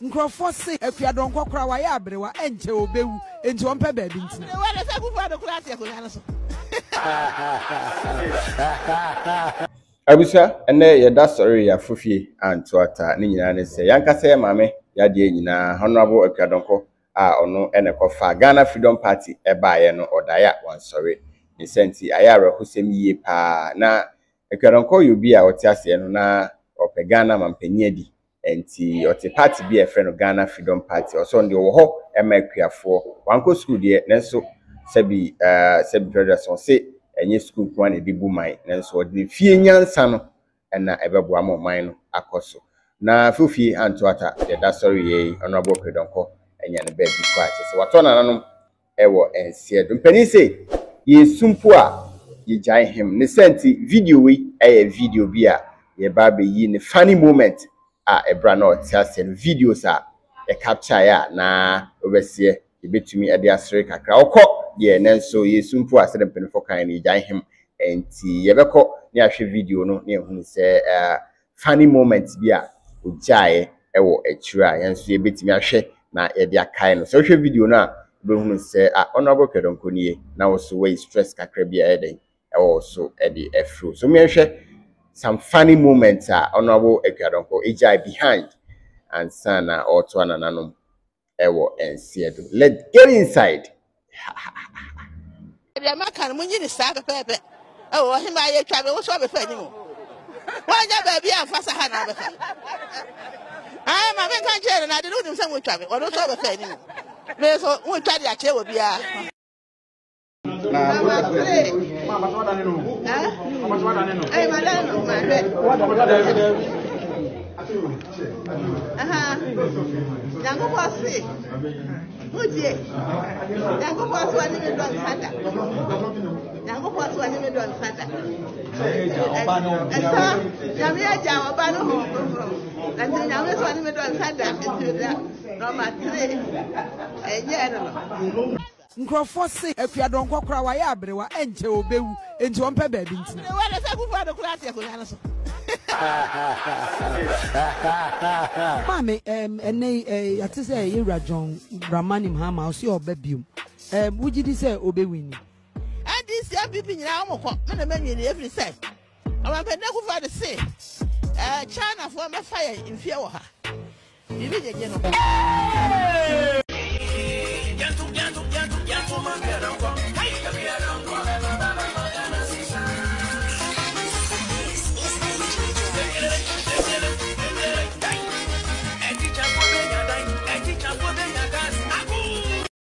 Nkrofo se Akua Donkor kra wa ya brewa enche obewu enche wonpa ba bi ntina wa na se kufa do kra te ko na so Abisa ene ye da sorry ya fofie anto ata ne nyina ne se yanka se mame ya de nyina honorable Akua Donkor a ono ene kofa Ghana Freedom Party e baaye no odaya wan sorry ni senti ayare hosem yie pa na Akua Donkor yobi a oti ase no na ope Ghana mampanyia di enti ote party bi e friend of Ghana Freedom Party also ndi wo ho e ma akuafo wanko school die nenso sabi sabi graduation se enye school kwa ne dibu man nenso odi fie nyansa no na ebeboa mo man no akoso na fufie anto ata de da sorry ye honorable Akua Donkor enye ne be bi kwa se wato na nanom e wo ensie do mpani se ye sumpo a ye jan him ne senti video we e video bi a ye ba be yi ne funny moment Ebrano tiasen videos a capture ya na obese ebetumi ade asere kakra okọ ye nenso yesumpo asere mpenfo kan ni jan him enti yebekọ ni ahwe video no ne ehun se funny moments bi a ojae ewo echira yenso ebetumi ahwe na ye dia kai no so hwe video no a behun se honorable Akua Donkor ni na wo so we stress kakra bi a eden ewo so e di efro so me hwe some funny moments are honorable Akua Donkor EJ behind and sana or to ananum ewo and seedo. Let's get inside. Oh, him I travel, what's all before you? Why that baby? I'm fast. I'm a man can't share and I don't do some with travel or not all before you. There's one try that chair will be a I'm Nkrofo se Akua Donkor kra wa ya brewa enche obewu enche wonpa ba bi ntina wa na se kufa do kra te ko na so mami ene ati se yira John Brahmanim Hama o se oba biom wuji di se obewini adi se bibi nyina wo ko na manu ni every side ama pe na kufa de se China for me fire mfie wo ha bibi jeje no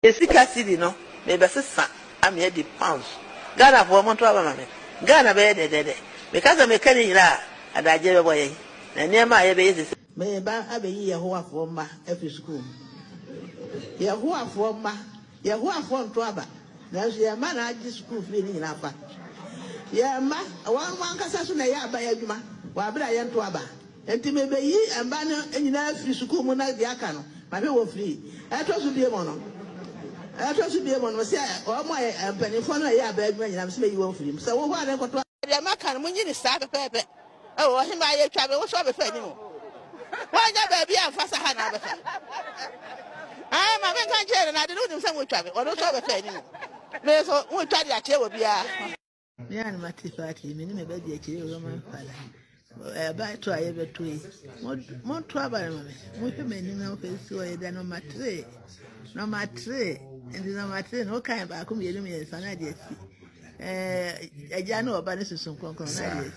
Esika city no me be sesa am here the pounds Ghana for month wa mama Ghana be de because me kan yira adaje be boye na niema ye be sesa me ba abeyi Yehowa for ma every school Yehowa for ma Yehowa for to aba na so ye ma na aji school fee ni nyina fa ye ma wan kasa so na ye aba ye adwuma wa bra ye to aba enti me be yi amba no nyina free school mu na dia ka no ma be wo free e to so die mo no I trust you be a man, say, oh my, I'm penny for no, yeah, bad man, I'm saying you won't film. So, what I got to American when you start a paper. Oh, him I travel, what's all the penny? Why that baby? I'm fast. I'm a man can't share and I don't do some with travel or not all the penny. There's one try that here will be a man, my party, meaning a baby, a chill woman. By try every 2 weeks. More trouble, more men now face away than on my tray. No, my tray. And this is my train, no kind, but I couldn't be illuminated. I know about this is some concrete, and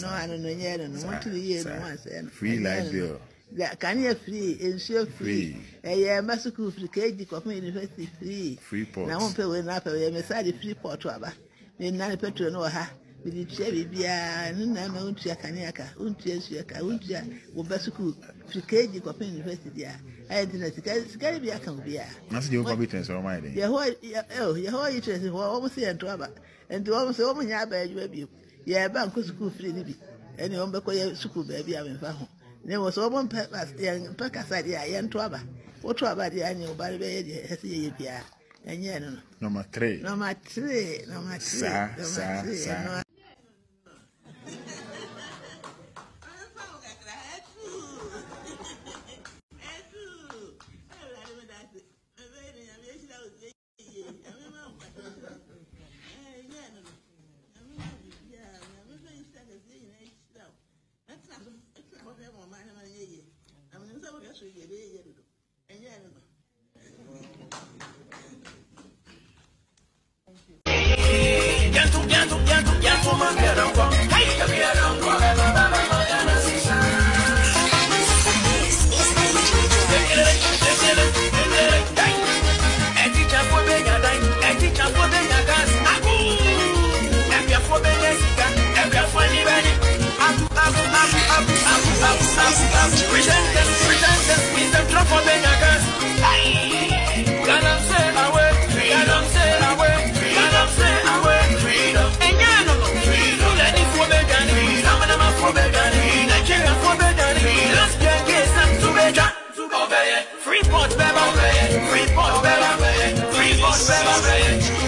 no, I don't know yet. And 1 2 years once, and free life bill. That can you free, ensure free. A massacre free cage of university free. Free port. I won't pay with enough of a message free port to her. May none of petrol know her. With the cherry beer, no, I won't check an yaka, won't chase yaka, won't jack, or basku, free cage of university. I didn't get it. Scary be a can be. That's the overbitterness of my day. Your whole interest is almost here and trouble. and to almost all my bad you. Yeah, bank school free, baby. And you won't school, baby. I mean, there was all one purpose, young Pacas idea, young Twaba. What Twaba, the annual barrier, SEPR, and Yan. Number three. Freeport, baby.